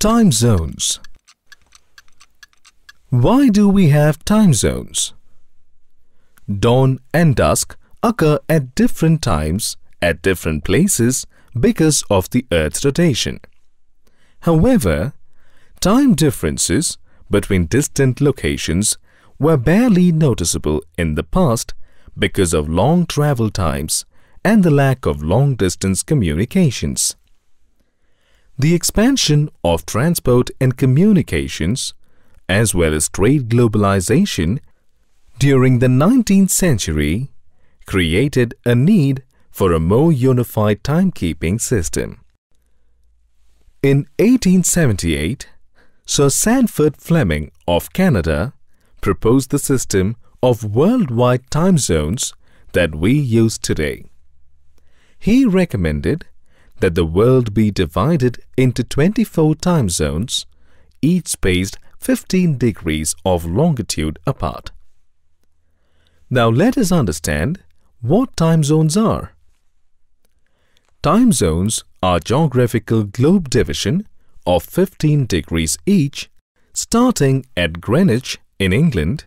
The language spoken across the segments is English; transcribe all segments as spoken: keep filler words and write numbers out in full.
Time zones. Why do we have time zones? Dawn and dusk occur at different times at different places because of the Earth's rotation. However, time differences between distant locations were barely noticeable in the past because of long travel times and the lack of long-distance communications. The expansion of transport and communications, as well as trade globalization, during the nineteenth century, created a need for a more unified timekeeping system. In eighteen seventy-eight, Sir Sanford Fleming of Canada proposed the system of worldwide time zones that we use today. He recommended that the world be divided into twenty-four time zones, each spaced fifteen degrees of longitude apart. Now let us understand what time zones are. Time zones are geographical globe division of fifteen degrees each, starting at Greenwich in England,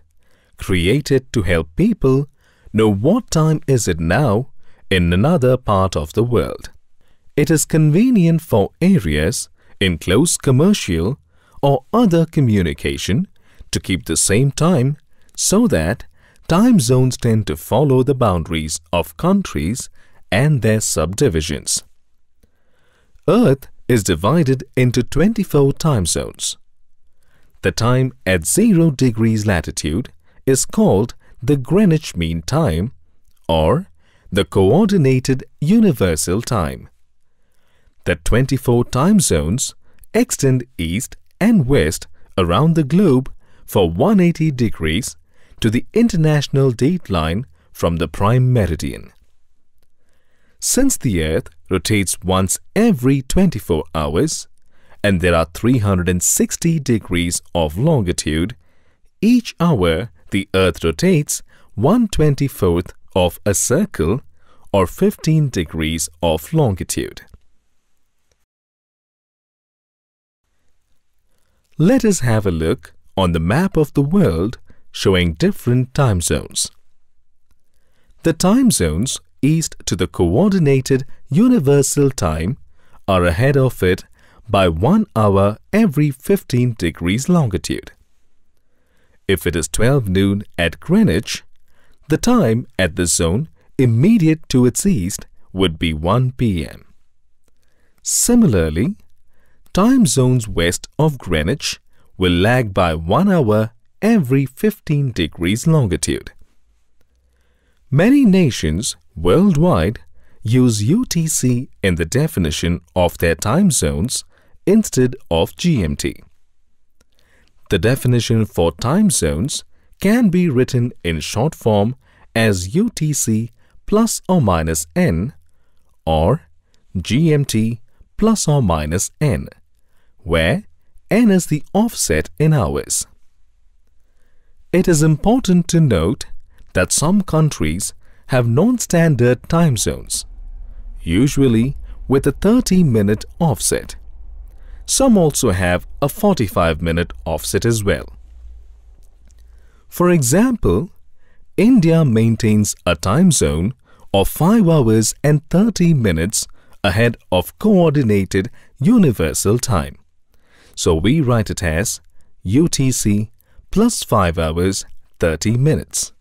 created to help people know what time is it now in another part of the world. It is convenient for areas in close commercial or other communication to keep the same time, so that time zones tend to follow the boundaries of countries and their subdivisions. Earth is divided into twenty-four time zones. The time at zero degrees latitude is called the Greenwich Mean Time or the Coordinated Universal Time. The twenty-four time zones extend east and west around the globe for one hundred eighty degrees to the International Date Line from the prime meridian. Since the Earth rotates once every twenty-four hours and there are three hundred sixty degrees of longitude, each hour the Earth rotates one twenty-fourth of a circle or fifteen degrees of longitude. Let us have a look on the map of the world showing different time zones. The time zones east to the Coordinated Universal Time are ahead of it by one hour every fifteen degrees longitude. If it is twelve noon at Greenwich, the time at the zone immediate to its east would be one p m Similarly, time zones west of Greenwich will lag by one hour every fifteen degrees longitude. Many nations worldwide use U T C in the definition of their time zones instead of G M T. The definition for time zones can be written in short form as U T C plus or minus N or G M T plus or minus N, where N is the offset in hours. It is important to note that some countries have non-standard time zones, usually with a thirty minute offset. Some also have a forty-five minute offset as well. For example, India maintains a time zone of five hours and thirty minutes ahead of Coordinated Universal Time. So we write it as U T C plus five hours thirty minutes.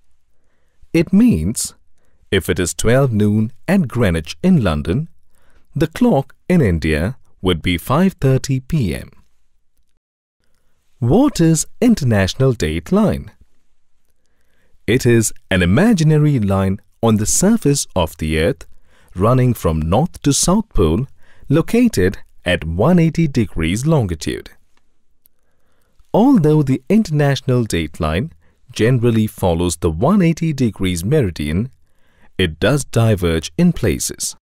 It means if it is twelve noon at Greenwich in London, the clock in India would be five thirty p m What is International Date Line? It is an imaginary line on the surface of the Earth running from North to South Pole, located at one hundred eighty degrees longitude. Although the International Date Line generally follows the one hundred eighty degrees meridian, it does diverge in places.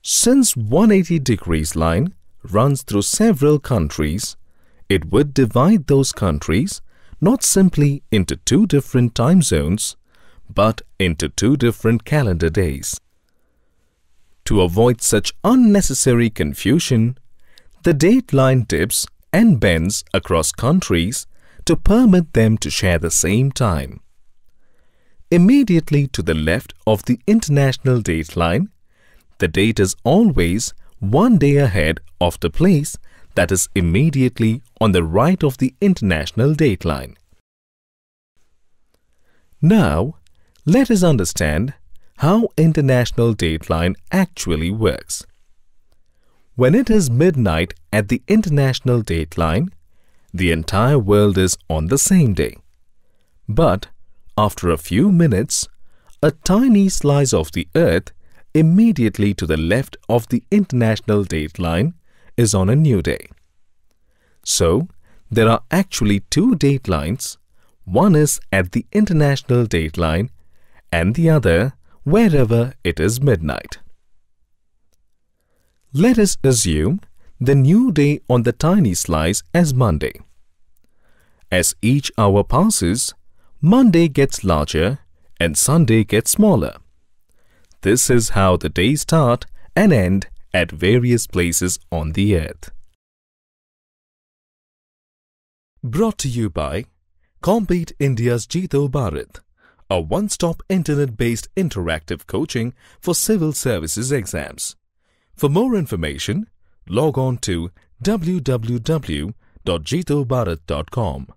Since one hundred eighty degrees line runs through several countries, it would divide those countries not simply into two different time zones, but into two different calendar days. To avoid such unnecessary confusion, the date line dips and bends across countries to permit them to share the same time. Immediately to the left of the international date line, the date is always one day ahead of the place that is immediately on the right of the international date line. Now, let us understand how international date line actually works. When it is midnight at the international date line, the entire world is on the same day. But after a few minutes, a tiny slice of the earth immediately to the left of the international date line is on a new day. So, there are actually two date lines. One is at the international date line and the other wherever it is midnight. Let us assume the new day on the tiny slice as Monday. As each hour passes, Monday gets larger and Sunday gets smaller. This is how the days start and end at various places on the earth. Brought to you by Compete India's Jito Bharat, a one-stop internet-based interactive coaching for civil services exams. For more information, log on to w w w dot jito bharat dot com.